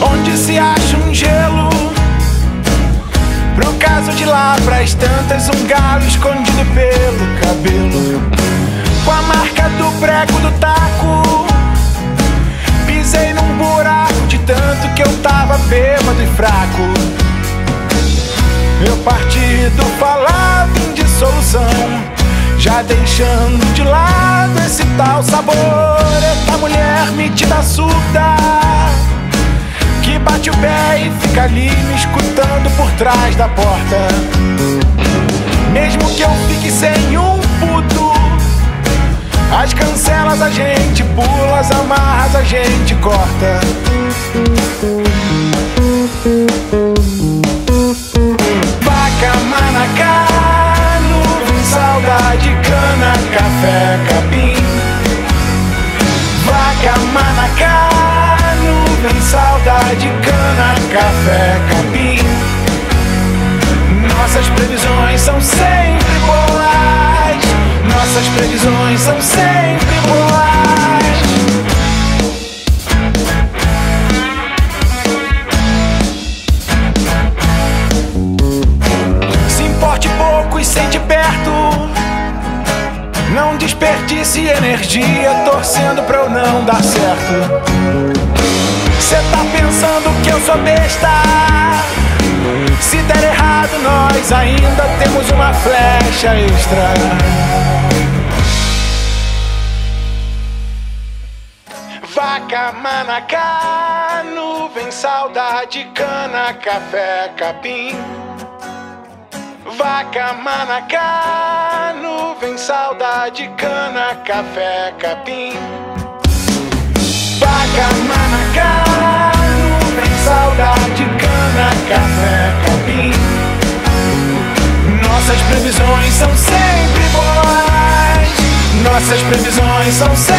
Onde se acha um gelo, pro caso de lá pras tantas, um galho escondido pelo cabelo, com a marca do prego do taco. Pisei num buraco de tanto que eu tava bêbado e fraco. Meu partido falava em dissolução, já deixando de lado esse tal sabor. Essa mulher metida surda que bate o pé e fica ali me escutando por trás da porta. Mesmo que eu fique sem um puto, as cancelas a gente pula, as amarras a gente corta. Vaca, manacá, nuvem, saudade, cana, café, capim. Vaca, manacá, nuvem, saudade, cana, café, capim. Nossas previsões são sempre boas. Nossas previsões são sempre boas. Se importe pouco e sente perto. Não desperdice energia torcendo pra eu não dar certo. Cê tá pensando que eu sou besta? Se der errado, nós ainda temos uma flecha extra. Vaca, manacá, nuvem, saudade, cana, café, capim. Vaca, manacá, nuvem, saudade, cana, café, capim. Vaca, manacá, nuvem, saudade, cana, café, capim. Nossas previsões são sempre boas. Nossas previsões são sempre